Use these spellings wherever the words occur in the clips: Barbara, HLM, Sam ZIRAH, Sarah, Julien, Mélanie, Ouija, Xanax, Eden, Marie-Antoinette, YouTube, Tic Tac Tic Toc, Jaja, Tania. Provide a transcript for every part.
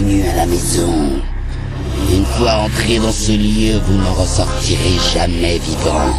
bienvenue à la maison. Une fois entré dans ce lieu, vous n'en ressortirez jamais vivant.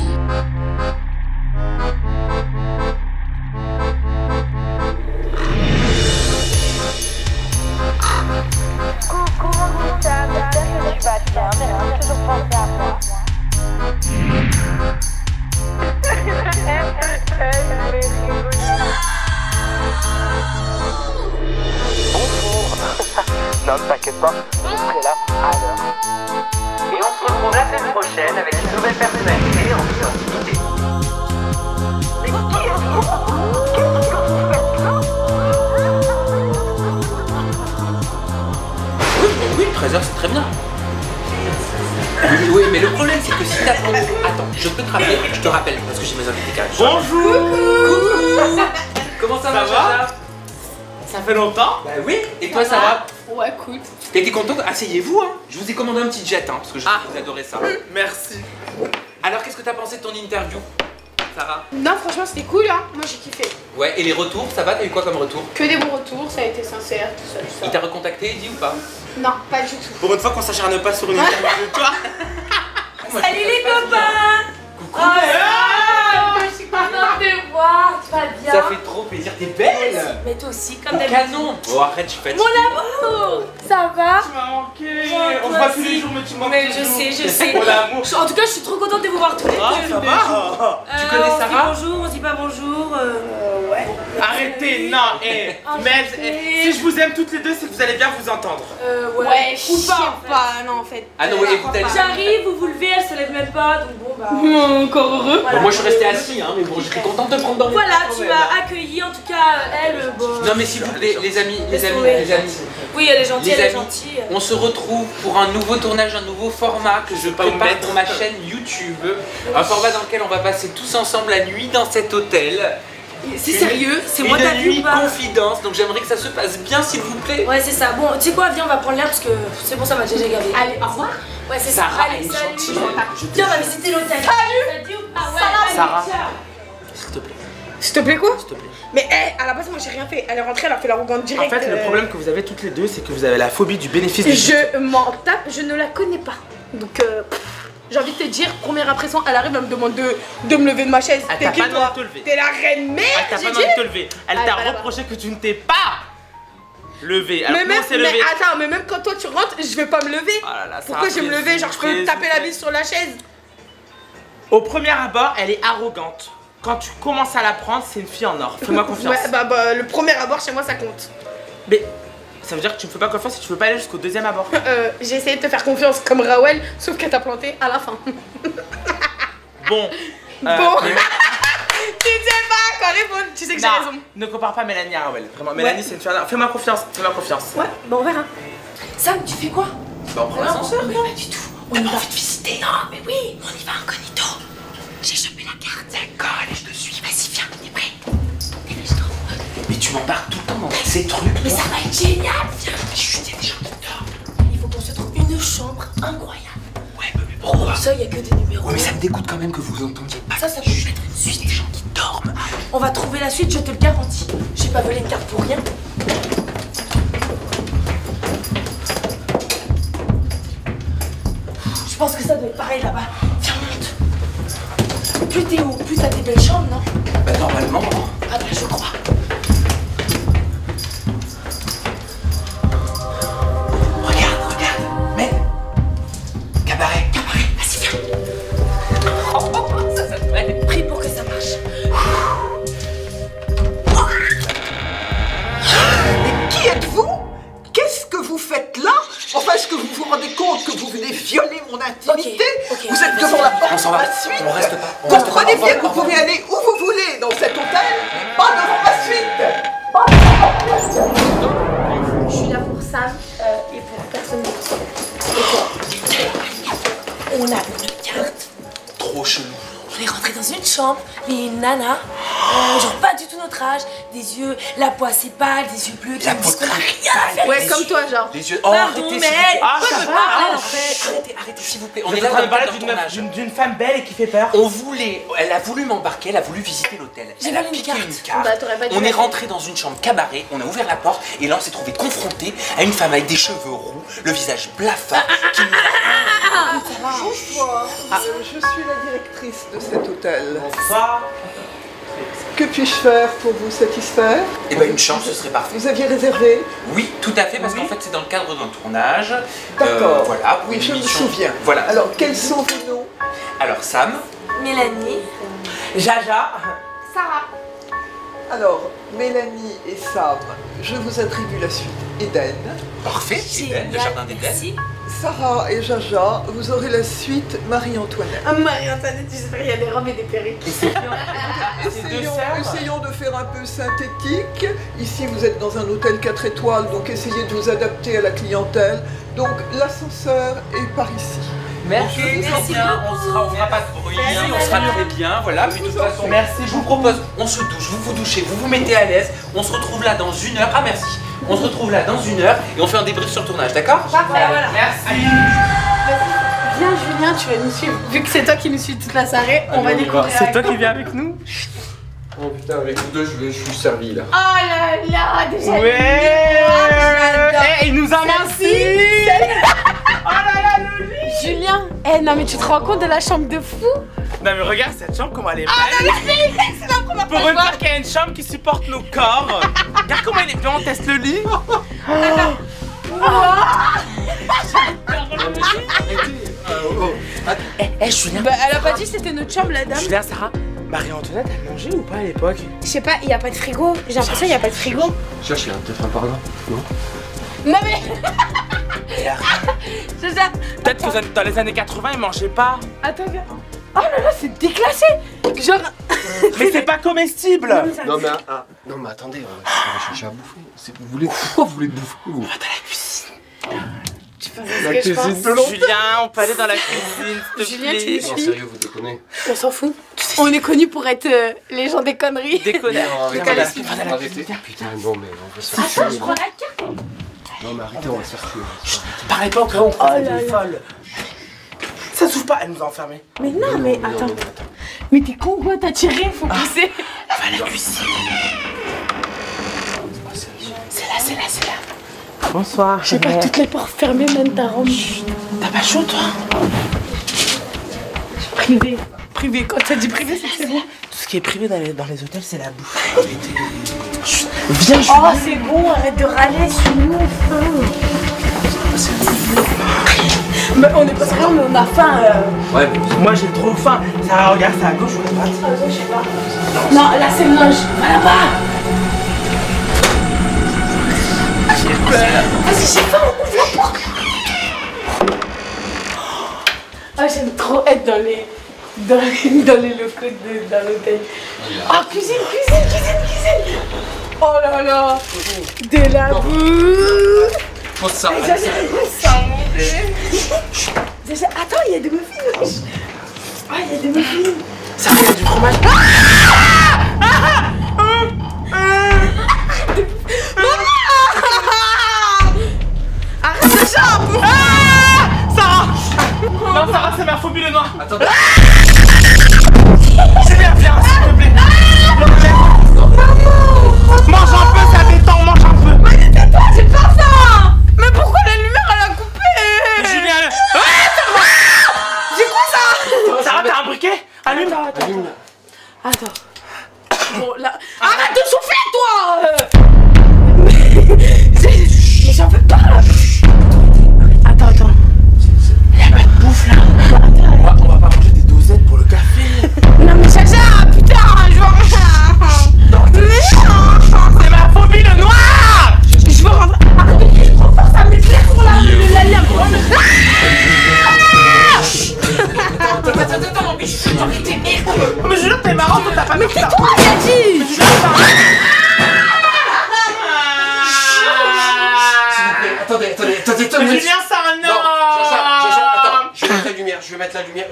Non, t'inquiète pas, je serai là à l'heure. Et on se retrouve la semaine prochaine avec une nouvelle personnalité en identité. Mais oui, 13h c'est très bien. Oui, mais le problème c'est que si t'as... Attends, je peux te rappeler, je te rappelle parce que j'ai mes invités calmes. Bonjour. Coucou. Comment ça va, Jaja? Ça fait longtemps? Bah oui, et toi ça va? Ouais, cool. T'étais contente? Asseyez-vous, hein. Je vous ai commandé un petit jet, hein, parce que je sais que vous adorez ça. Merci. Alors, qu'est-ce que t'as pensé de ton interview, Sarah? Non, franchement, c'était cool, hein. Moi, j'ai kiffé. Ouais, et les retours, ça va? T'as eu quoi comme retour? Que des bons retours, ça a été sincère, tout ça, tout ça. Il t'a recontacté, Eddy, ou pas? Non, pas du tout. Pour une fois qu'on s'acharne pas sur une interview de toi. Salut les copains! Coucou! Je suis contente de voir, tu vas bien? Ça fait trop plaisir, t'es belle! Mais toi aussi, comme d'habitude. Canon! Oh arrête, je suis fatiguée. Mon amour! Ça va? Tu m'as manqué! On se voit tous les jours, mais tu manques. Mais je sais, je sais. Mon amour! En tout cas, je suis trop contente de vous voir tous les deux. Ça va? Tu connais Sarah? On se dit bonjour, on se dit pas bonjour. Ouais. Arrêtez, non, hé! Si je vous aime toutes les deux, c'est que vous allez bien vous entendre. Ouais, ou pas, non en fait. Ah non, et vous allez. J'arrive, vous vous levez, elle se lève même pas, donc bon bah. Encore heureux. Moi je suis restée assise, hein, mais bon, je suis contente de prendre dans le. Voilà, tu m'as accueillie, en tout cas, elle. Non, mais s'il vous plaît, les amis, oui, elle est gentille, elle est gentille. On se retrouve pour un nouveau tournage, un nouveau format que je prépare pour ma chaîne YouTube. Un format dans lequel on va passer tous ensemble la nuit dans cet hôtel. C'est sérieux, c'est moi ta nuit confidence, donc j'aimerais que ça se passe bien s'il vous plaît. Ouais c'est ça, bon tu sais quoi, viens on va prendre l'air parce que c'est bon ça m'a déjà gavé. Allez au revoir. Ouais c'est ça, allez salut. Viens on va visiter l'hôtel. Salut. Sarah, s'il te plaît. S'il te plaît quoi? S'il te plaît. Mais à la base moi j'ai rien fait, elle est rentrée, elle a fait l'arrogante direct. En fait le problème que vous avez toutes les deux c'est que vous avez la phobie du bénéfice du doute. Je m'en tape, je ne la connais pas. Donc j'ai envie de te dire, première impression, elle arrive, elle me demande de me lever de ma chaise. T'es qui toi? T'es la reine merde. Elle t'a pas envie de te lever. Elle t'a reproché que tu ne t'es pas levé. Alors mais c'est levé. Attends, mais même quand toi tu rentres, je vais pas me lever. Oh là là, pourquoi je vais me lever? Genre je peux taper la bise sur la chaise. Au premier abord, elle est arrogante. Quand tu commences à la prendre, c'est une fille en or. Fais-moi confiance. Ouais, bah le premier abord chez moi ça compte. Mais... ça veut dire que tu me fais pas confiance si tu veux pas aller jusqu'au deuxième abord. J'ai essayé de te faire confiance comme Raoul, sauf qu'elle t'a planté à la fin. Bon. Bon. Tu sais pas quoi répondre, tu sais que j'ai raison. Ne compare pas Mélanie à Raoul. Vraiment, Mélanie, c'est une... Fais-moi confiance, fais-moi confiance. Ouais, bah on verra. Sam, tu fais quoi? Bah on prend l'ascenseur, non? Pas du tout. On a envie de visiter. Non, mais oui, on y va incognito. J'ai chopé la carte. D'accord, allez, je te suis. Vas-y, viens, on est prêt. Mais tu m'embarques tout le temps dans ces trucs. Mais ça va être génial. Viens, chut, il y a des gens qui dorment. Il faut qu'on se trouve une chambre incroyable. Ouais, mais pourquoi? Ça, il n'y a que des numéros. Ouais, mais ça me dégoûte quand même que vous entendiez pas. Ça peut être une suite des gens qui dorment. On va trouver la suite, je te le garantis. J'ai pas volé de carte pour rien. Je pense que ça doit être pareil là-bas. Viens, monte. Plus t'es haut, plus t'as des belles chambres, non? Bah normalement, non. Ah bah je crois. On reste pas. Comprenez bien que vous pouvez aller où vous voulez dans cet hôtel, pas devant ma suite. Je suis là pour Sam et pour personne d'autre. On a une carte. Trop chelou. On est rentré dans une chambre, mais une nana, genre pas du tout dans notre âge, des yeux, la peau assez pâle, des yeux bleus, la peau très pâle. Ouais, comme toi, genre. Des yeux. Oh, arrêtez, arrêtez, s'il vous plaît. On est là de parler d'une femme belle et qui fait peur. On voulait, elle a voulu m'embarquer, elle a voulu visiter l'hôtel. Elle a piqué une carte. On est rentré dans une chambre cabaret, on a ouvert la porte et là on s'est trouvé confronté à une femme avec des cheveux roux, le visage blafard. Bonsoir, je suis la directrice de cet hôtel. Bonsoir. Que puis-je faire pour vous satisfaire? Eh bien, une chambre, ce serait parfait. Vous aviez réservé? Oui, tout à fait, parce qu'en fait, c'est dans le cadre d'un tournage. D'accord. Voilà, oui, je me souviens. Voilà. Alors, quels sont vos noms? Alors, Sam. Mélanie. Jaja. Sarah. Alors, Mélanie et Sam, je vous attribue la suite. Eden. Parfait, Eden, le jardin d'Eden. Sarah et Jaja, vous aurez la suite Marie-Antoinette. Ah, Marie-Antoinette, j'espère qu'il y a des robes et des perruques. Essayons de faire un peu synthétique. Ici, vous êtes dans un hôtel 4 étoiles, donc essayez de vous adapter à la clientèle. Donc, l'ascenseur est par ici. Merci, merci bien, on fera pas de bruit, on sera très bien, voilà. Puis de toute façon, merci, je vous propose, on se douche, vous vous douchez, vous vous mettez à l'aise, on se retrouve là dans une heure. Ah merci, on se retrouve là dans une heure et on fait un débrief sur le tournage, d'accord? Parfait, voilà. Merci. Viens Julien, tu vas nous suivre. Vu que c'est toi qui nous suis toute la soirée, on va découvrir. C'est toi qui viens avec nous? Oh putain, avec vous deux, je suis servi là. Oh là là, déjà. Ouais. Il nous a minci. Oh là là, le lit. Julien, eh non mais tu te rends compte de la chambre de fou? Non mais regarde cette chambre comment elle est belle. Ah non mais c'est la première fois. Pour une fois qu'il y a une chambre qui supporte nos corps. Regarde comment elle est bien, on teste le lit. Eh Julien. Bah elle a pas dit c'était notre chambre la dame. Julien, Sarah, Marie-Antoinette elle mangeait ou pas à l'époque? Je sais pas, il n'y a pas de frigo, j'ai l'impression qu'il n'y a pas de frigo. Cherche, il y a peut-être un par là, non? Non mais... Peut-être que dans les années 80, ils mangeaient pas. Attends, viens. Oh là là, c'est déclassé. Genre... Mais c'est pas comestible. Non mais, non, mais attendez, on va chercher à bouffer. Vous voulez... Pourquoi vous voulez bouffer? On va dans la cuisine. Tu fais ce que je pense. Julien, on peut aller dans la cuisine, s'il te plaît. Julien, tu me suis... Sérieux, vous déconnez. On s'en fout. On est connus pour être les gens des conneries. Des conneries. Putain, bon, mais on va se faire chier. Attends, je prends la carte. Non mais arrêtez, on va se faire tuer. Chut, parlez pas encore, on croit qu'elle est folle. Ça s'ouvre pas, elle nous a enfermés. Mais non, mais attends. Mais t'es con quoi, t'as tiré, faut pousser. On va à la cuisine. C'est là, c'est là, c'est là. Bonsoir. J'ai pas toutes les portes fermées, même ta robe. T'as pas chaud toi? Privé. Privé, quand t'as dit privé, c'est bon. Tout ce qui est privé dans les hôtels, c'est la bouffe. Chut, viens, Julien. Oh, c'est bon, arrête de râler sur nous. Mais on est pas sérieux, mais on a faim. Ouais, moi j'ai trop faim. Ça regarde, c'est à gauche ou à droite? À gauche, je sais pas. Non, là c'est le linge. Va là-bas. J'ai peur. Vas-y, j'ai faim, on ouvre la porte. Ah, j'aime trop être dans les. Dans les locaux de l'hôtel. Ah, cuisine, cuisine, cuisine, cuisine. Oh là là. De la boue. Faut ça. Attends, il y a des muffins. Ah, il y a des muffins. Ça il y a du fromage. Arrête de chambre. Sarah. Non, Sarah, c'est ma phobie le noir. Attends. C'est bien, viens, s'il te plaît. Mange un peu, ça détend, mange un peu. Mais détends-toi, j'ai peur ça. Mais pourquoi la lumière, elle a coupé? Julien, elle... J'ai quoi ça? Sarah, t'as un briquet? Allume. Attends. Bon, là... Arrête de souffler, toi. Mais j'en veux pas, là. Attends, attends. Y'a pas de bouffe, là. On va pas manger des dosettes pour le café. Non mais Jaja, putain, je veux... C'est ma phobie le noir. Je veux rentrer... Arrête, je prends force à m'éclairer pour la lame. Attends, mais je suis dans les ténèbres. Mais je t'es marrant quand t'as pas... Mais c'est toi, t'as dit. Je Attendez... Julien, ça non. Je vais mettre la lumière,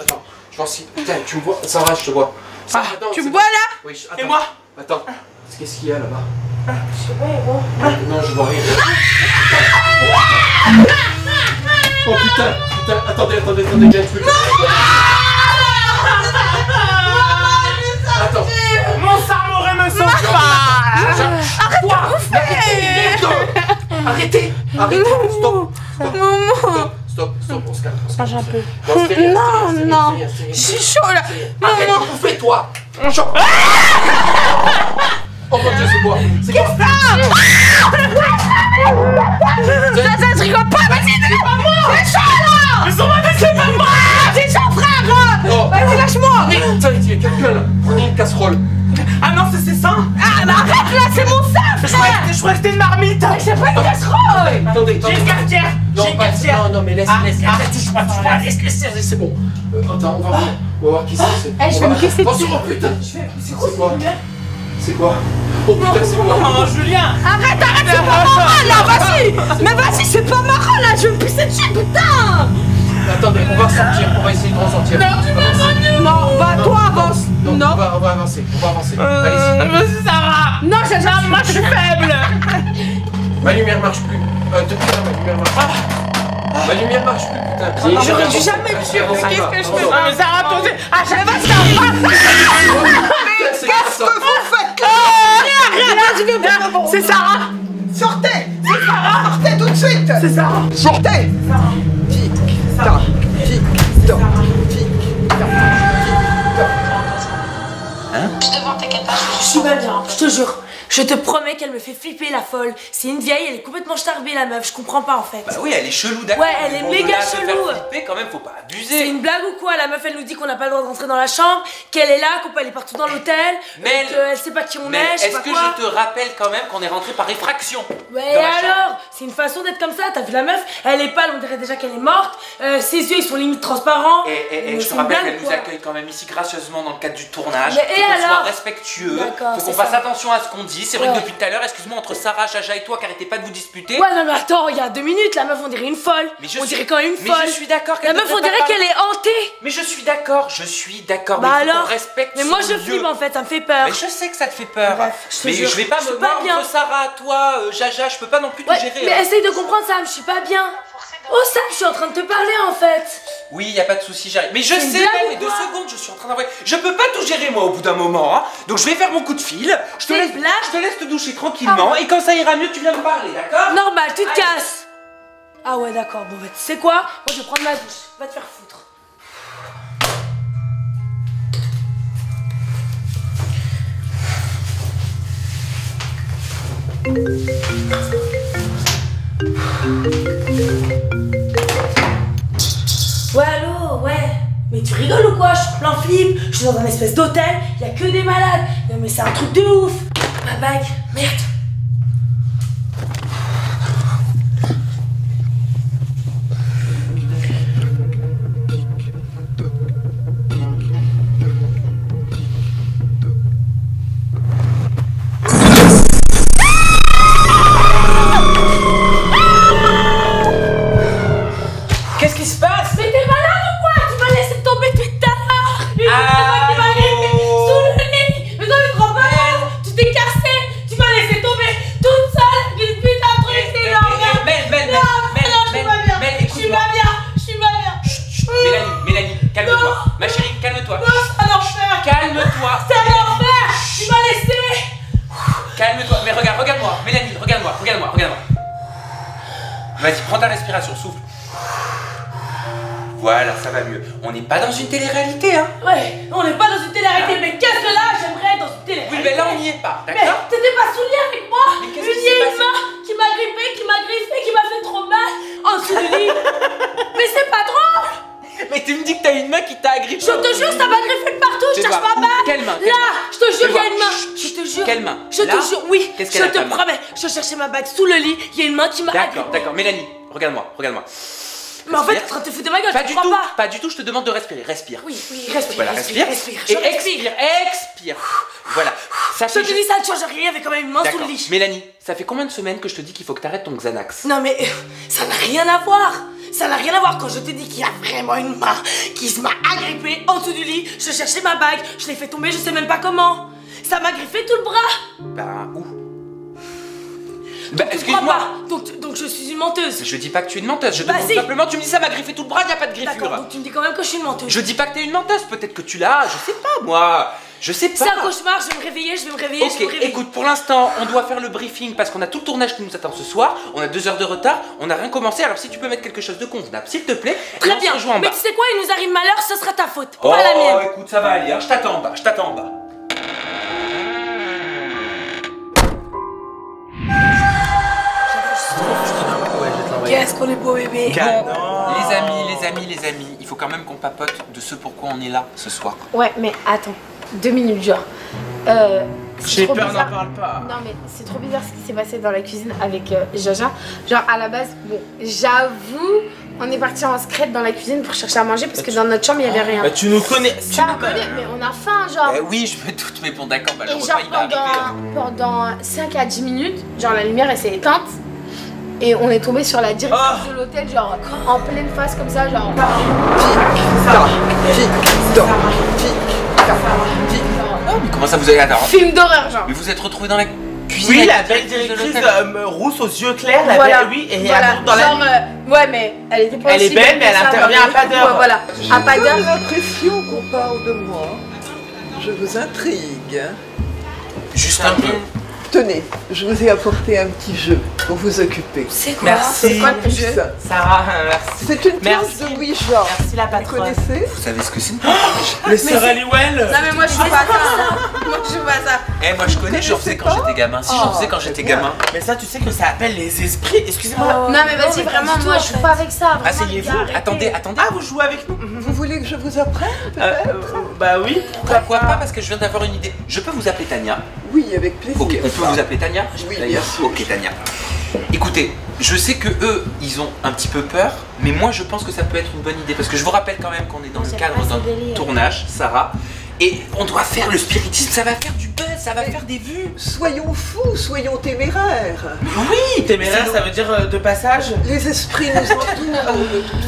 attends. Je pense si... Putain, tu me vois, Sarah, je te vois. Ah, tu me vois là? Oui, attends. Et moi? Attends. Qu'est-ce qu'il y a là-bas? Je sais pas, bon. Non, je vois rien. Oh putain, putain, attendez, j'ai un truc. Attends. Mon sarmorin me sort pas. Arrêtez. Stop, on se calme. Non, je suis chaud là. Arrête de bouffer, toi. Oh mon Dieu, c'est quoi? C'est quoi ça? Je rigole pas, vas-y, c'est pas moi! C'est chaud là! Mais son bébé, c'est pas moi! C'est chaud, frère! Vas-y, lâche-moi! Putain, il y a quelqu'un là! Prenez une casserole! Ah non, c'est ça! Ah, mais arrête là, c'est mon sac, frère! Je crois que c'était une marmite! Mais j'ai pas une casserole! Attendez, j'ai une cafetière! Non, mais laisse! Arrête, touche-moi, laisse, c'est bon! Attends, on va voir qui c'est. Eh, je vais me casser dessus! Oh putain! C'est quoi? C'est quoi? Oh putain, c'est moi! Non, Julien! Arrête, c'est pas marrant là! Vas-y! Mais vas-y, c'est pas marrant là! Je vais me pisser dessus, putain! Attendez, on va sortir, on va essayer de ressortir. Non, bah toi avance! Non, on va avancer, Allez-y! Vas-y, Sarah! Non, Jaja, moi je suis faible! Ma lumière marche plus! Ma lumière marche plus, putain! J'aurais dû jamais me tuer, mais qu'est-ce que je fais? Ah, mais Sarah, attendez! Ah, Sarah! Qu'est-ce que vous faites là? C'est Sarah! Sortez! C'est Sarah! Sortez tout de suite! C'est Sarah! Sortez! Tic Tac Tic Toc. Hein? Je te vois, t'inquiète pas, je suis pas bien, je te jure. Je te promets qu'elle me fait flipper la folle. C'est une vieille, elle est complètement starbée la meuf, je comprends pas en fait. Bah oui, elle est chelou d'accord. Ouais, elle est méga chelou. Flipper quand même, faut pas abuser. C'est une blague ou quoi? La meuf, elle nous dit qu'on n'a pas le droit d'entrer dans la chambre, qu'elle est là, qu'on peut aller partout dans l'hôtel, qu'elle sait pas qui on est, je sais pas quoi. Est-ce que je te rappelle quand même qu'on est rentré par effraction? Ouais, et alors? C'est une façon d'être comme ça, t'as vu la meuf? Elle est pâle, on dirait déjà qu'elle est morte. Ses yeux, ils sont limite transparents. Et je te rappelle qu'elle nous accueille quand même ici gracieusement dans le cadre du tournage. Faut qu'on soit respectueux, faut qu'on fasse attention à ce qu'on dit. C'est vrai que depuis tout à l'heure, excuse-moi, entre Sarah, Jaja et toi qui arrêtez pas de vous disputer. Ouais, non, mais attends, il y a 2 minutes, la meuf, on dirait une folle. On dirait quand même une folle. Mais je suis d'accord qu'elle... La meuf, on dirait qu'elle est hantée. Mais je suis d'accord, Bah alors, respecte. Mais moi, je filme en fait, ça me fait peur. Mais je sais que ça te fait peur. Mais je vais pas me voir entre Sarah, toi, Jaja, je peux pas non plus te gérer. Mais essaye de comprendre ça, je suis pas bien. Oh, Sam, je suis en train de te parler en fait. Oui, y a pas de souci, j'arrive. Mais je sais, mais 2 secondes, je suis en train d'envoyer. Je peux pas tout gérer moi au bout d'un moment, hein. Donc je vais faire mon coup de fil. Je te laisse te doucher tranquillement et quand ça ira mieux, tu viens me parler, d'accord? Normal, tu te casses. Ah ouais, d'accord. Bon, bah, tu sais quoi? Moi, je vais prendre ma douche. Va te faire foutre. Ouais, allô, ouais. Mais tu rigoles ou quoi? Je suis plein flip, je suis dans un espèce d'hôtel, il n'y a que des malades. Non mais c'est un truc de ouf. Ma bague, merde. Vas-y, prends ta respiration, souffle. Voilà, ça va mieux. On n'est pas dans une télé-réalité, hein? Ouais, on n'est pas dans une télé-réalité, mais qu'est-ce que là, j'aimerais être dans une télé-réalité. Oui, mais là, on n'y est pas, d'accord? Mais t'étais pas saoulé avec moi? Mais qu'est-ce qui s'est passé? Une main qui m'a grippé, qui m'a griffé, qui m'a fait trop mal en dessous du lit. Mais c'est pas drôle! Mais tu me dis que t'as une main qui t'a agrippé. Je te jure, ça m'a griffé de partout, je cherche pas mal. Quelle main? Là, je te jure, il y a une main. Je te jure. Quelle main? Je te jure, oui. Je te promets, je cherchais ma bague sous le lit, il y a une main qui m'a agrippé. D'accord, Mélanie, regarde-moi. Mais en fait, t'es en train de te foutre de ma gueule, je comprends pas. Pas du tout, je te demande de respirer. Respire. Oui, respire. Voilà, respire. Et expire. Voilà. Je te dis ça, tu changes rien, mais quand même une main sous le lit. Mélanie, ça fait combien de semaines que je te dis qu'il faut que t'arrêtes ton Xanax? Non, mais ça n'a rien à voir. Ça n'a rien à voir quand je t'ai dit qu'il y a vraiment une main qui se m'a agrippée en dessous du lit. Je cherchais ma bague, je l'ai fait tomber, je sais même pas comment. Ça m'a griffé tout le bras. Ben, où? Bah, excuse-moi. Donc je suis une menteuse. Je dis pas que tu es une menteuse, je te dis simplement, tu me dis ça m'a griffé tout le bras, il y a pas de griffure. D'accord, donc tu me dis quand même que je suis une menteuse. Je dis pas que t'es une menteuse, peut-être que tu l'as, je sais pas moi. Je sais pas. C'est un cauchemar, je vais me réveiller, je vais me réveiller, je vais me réveiller. Écoute, pour l'instant, on doit faire le briefing parce qu'on a tout le tournage qui nous attend ce soir, on a 2 heures de retard, on n'a rien commencé, alors si tu peux mettre quelque chose de convenable, s'il te plaît. Très bien, mais tu sais quoi, il nous arrive malheur, ce sera ta faute, pas la mienne. Oh, écoute, ça va aller, hein. Je t'attends en bas, je t'attends en bas. Qu'est-ce qu'on est beau bébé. Bon, les amis, il faut quand même qu'on papote de ce pourquoi on est là ce soir. Ouais, mais attends, 2 minutes genre. J'ai peur, n'en parle pas. Non mais c'est trop bizarre ce qui s'est passé dans la cuisine avec Jaja. Genre à la base, bon, j'avoue, on est parti en secret dans la cuisine pour chercher à manger parce que dans notre chambre il n'y avait rien. Bah tu nous connais. Ça, tu nous connais, mais on a faim genre. Bah, oui, je me doute, mais bon d'accord, bah, et genre pendant 5 à 10 minutes, genre la lumière elle s'est éteinte. Et on est tombé sur la direction de l'hôtel, genre en pleine face comme ça, genre. Oh, mais comment ça vous avez la film d'horreur, genre. Mais vous êtes retrouvés dans la cuisine. Oui, la belle directrice rousse aux yeux clairs, la belle, oui, et voilà. Dans la genre, ouais, mais elle était pas. Elle est belle, mais elle intervient à pas d'heure. Voilà, à pas d'heure. J'ai l'impression qu'on parle de moi. Je vous intrigue. Juste un peu. Tenez, je vous ai apporté un petit jeu pour vous occuper. C'est quoi? Merci. C'est jeu Sarah, merci. C'est une pièce de Ouija. Merci la patronne. Vous connaissez? Vous savez ce que c'est? Le Sir Halliwell. Non mais moi je joue pas ça. Moi je joue pas ça. Eh moi je connais, je faisais quand j'étais gamin. Si j'en faisais quand j'étais gamin. Mais ça tu sais que ça appelle les esprits. Excusez-moi. Non mais vas-y vraiment moi je joue pas avec ça. Asseyez-vous. Attendez, attendez. Ah vous jouez avec nous? Vous voulez que je vous apprenne peut-être? Bah oui. Pourquoi pas? Parce que je viens d'avoir une idée. Je peux vous appeler Tania? Oui, avec plaisir. Ok, on peut vous appeler Tania? Oui, bien sûr. Ok, Tania. Écoutez, je sais que eux, ils ont un petit peu peur, mais moi je pense que ça peut être une bonne idée. Parce que je vous rappelle quand même qu'on est dans le cadre d'un tournage, Sarah. Et on doit faire le spiritisme, ça va faire du buzz, ça va faire des vues. Soyons fous, soyons téméraires. Oui, téméraires, ça veut dire de passage. Les esprits nous entourent.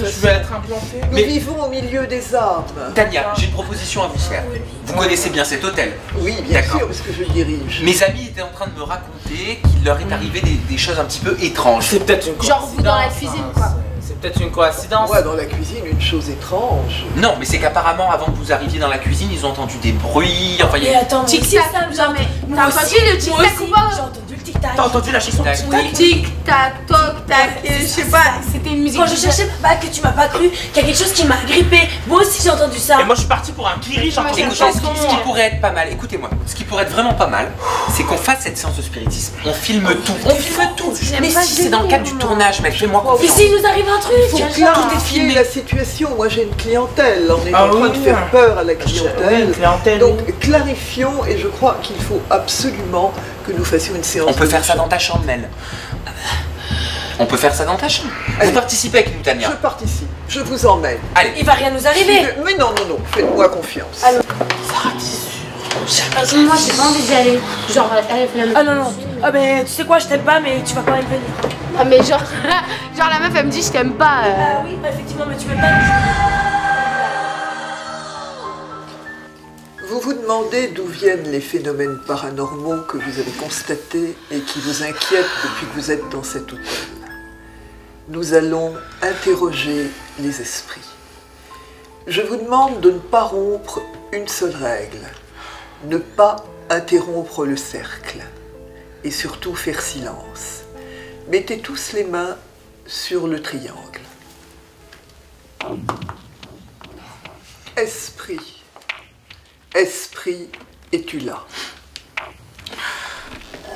Je vais être implantée. Nous vivons au milieu des arbres. Tania, j'ai une proposition à vous faire. Vous connaissez bien cet hôtel? Oui, bien sûr, parce que je le dirige. Mes amis étaient en train de me raconter qu'il leur est arrivé des choses un petit peu étranges. C'est peut-être une coïncidence. Genre vous dans la cuisine, quoi. C'est peut-être une coïncidence. Moi, dans la cuisine, une chose étrange. Non, mais c'est qu'apparemment, avant que vous arriviez dans la cuisine, ils ont entendu des bruits. Enfin, il y a. Tic Tac, non mais. T'as entendu le Tic Tac ou pas? J'ai entendu le Tic Tac. T'as entendu la chanson Tic Tac Toc Tac? Je sais pas. C'était une musique. Quand je cherchais, bah que tu m'as pas cru, qu'il y a quelque chose qui m'a grippé. Moi aussi, j'ai entendu ça. Et moi, je suis partie pour un kiri. Écoutez, ce qui pourrait être pas mal. Écoutez-moi, ce qui pourrait être vraiment pas mal, c'est qu'on fasse cette séance de spiritisme. On filme tout. On filme tout. Mais si c'est dans le cadre du tournage, mec, fais-moi confiance. Et si nous arrive un truc, il faut clarifier la situation. Moi j'ai une clientèle, on est en train de faire peur à la clientèle. Donc clarifions, et je crois qu'il faut absolument que nous fassions une séance. On peut faire ça dans ta chambre, Mel. On peut faire ça dans ta chambre. Vous participez avec nous, Tania? Je participe, je vous emmène. Allez. Il va rien nous arriver. Mais non, non, non, faites-moi confiance. Alors, Sarah, moi j'ai pas envie d'y aller. Genre, elle fait la même. Ah non, non. Ah mais tu sais quoi, je t'aime pas, mais tu vas quand même venir. Ah mais genre, la meuf elle me dit je t'aime pas. Ah oui, effectivement, mais tu veux pas. Vous vous demandez d'où viennent les phénomènes paranormaux que vous avez constatés et qui vous inquiètent depuis que vous êtes dans cet hôtel. Nous allons interroger les esprits. Je vous demande de ne pas rompre une seule règle. Ne pas interrompre le cercle. Et surtout faire silence. Mettez tous les mains sur le triangle. Esprit. Esprit, es-tu là?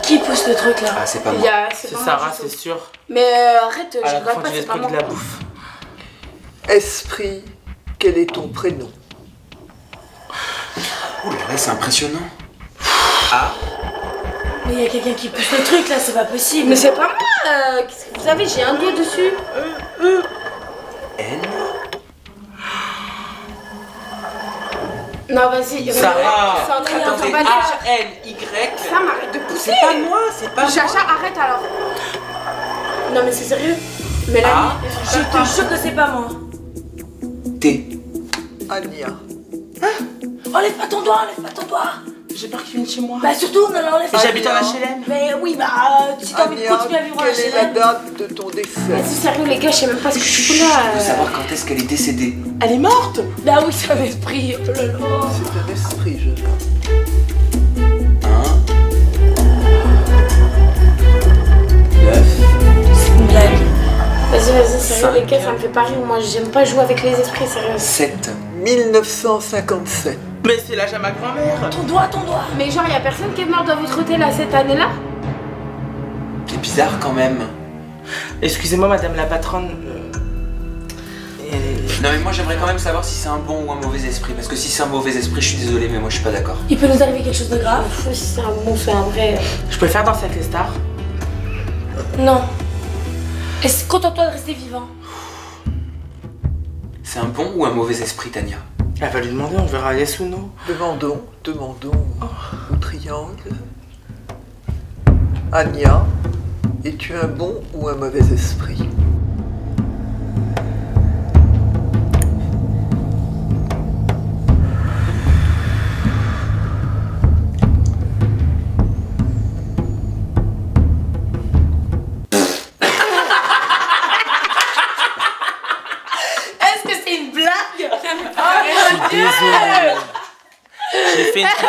Qui pousse le truc là? Ah, c'est pas moi. C'est Sarah, c'est sûr. Mais arrête, je vois pas, c'est pas moi. Esprit, quel est ton prénom? Ouh là là, c'est impressionnant. Ah. Mais il y a quelqu'un qui pousse le truc là, c'est pas possible. Mais c'est pas moi. Qu'est-ce que vous avez? J'ai un doigt dessus. Non, vas-y. Sarah, attendez, A-N-Y. Ça m'arrête de pousser. C'est pas moi, c'est pas moi. Jaja, arrête alors. Non mais c'est sérieux. Mélanie, je te jure que c'est pas moi. T. Ania. Enlève pas ton doigt, enlève pas ton doigt. J'ai peur qu'ils viennent chez moi. Bah surtout, on en enlève. J'habite en HLM. Mais oui, bah si t'as envie de continuer à vivre en HLM. Quelle est la date de ton décès? Vas-y, sérieux les gars, je sais même pas ce que je suis là. Je veux savoir quand est-ce qu'elle est décédée. Elle est morte? Bah oui, c'est un esprit. Oh là là. C'est un esprit, je vois. 1, 9. C'est une blague. Vas-y, sérieux les gars, ça me fait pas rire. Moi, j'aime pas jouer avec les esprits, sérieux. 7. 1957. Mais c'est l'âge à ma grand-mère. Ton doigt. Mais genre, y a personne qui est mort dans votre hôtel à cette année-là? C'est bizarre quand même. Excusez-moi, madame la patronne. Non mais moi j'aimerais quand même savoir si c'est un bon ou un mauvais esprit. Parce que si c'est un mauvais esprit, je suis désolée, mais moi je suis pas d'accord. Il peut nous arriver quelque chose de grave. Si c'est un bon, c'est un vrai. Je préfère danser avec les stars. Non. Est-ce contente-toi de rester vivant? C'est un bon ou un mauvais esprit, Tania? Elle va lui demander, on verra yes ou non. Demandons au triangle. Ania, es-tu un bon ou un mauvais esprit? J'ai fait une tuance.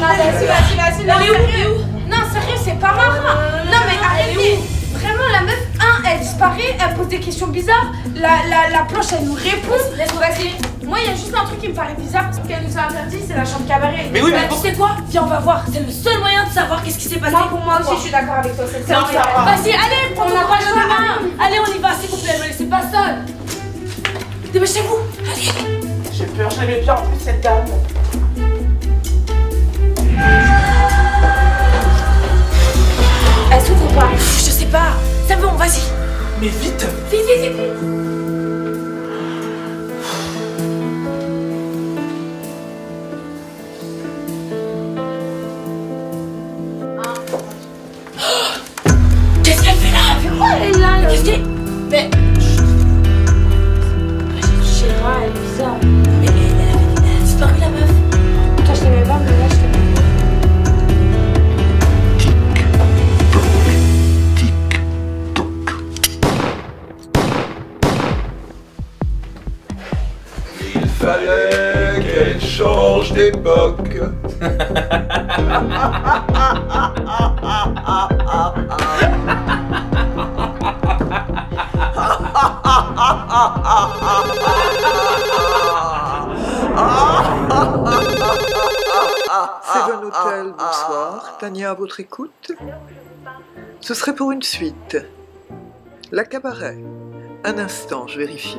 Non, vas-y, non, sérieux, c'est pas marrant. Non, mais arrêtez. Vraiment, la meuf, elle disparaît, elle pose des questions bizarres. La planche, elle nous répond. Laisse-moi passer. Moi, il y a juste un truc qui me paraît bizarre. Ce qu'elle nous a interdit, c'est la chambre cabaret. Mais oui, mais tu sais quoi? Viens, on va voir. C'est le seul moyen de savoir qu'est-ce qui s'est passé. Moi, pour moi aussi, je suis d'accord avec toi. C'est le seul moyen. Vas-y, allez, on n'a pas le chemin. Allez, on y va, s'il vous plaît. Ne me laissez pas seule. Dépêchez-vous. Allez. J'ai peur, je l'aimais bien en plus, cette dame. Elle s'ouvre ou pas? Je sais pas. C'est bon, vas-y. Mais vite. Vite. À votre écoute, ce serait pour une suite. La cabaret. Un instant, je vérifie.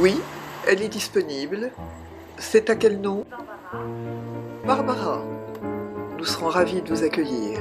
Oui, elle est disponible. C'est à quel nom? Barbara. Nous serons ravis de vous accueillir.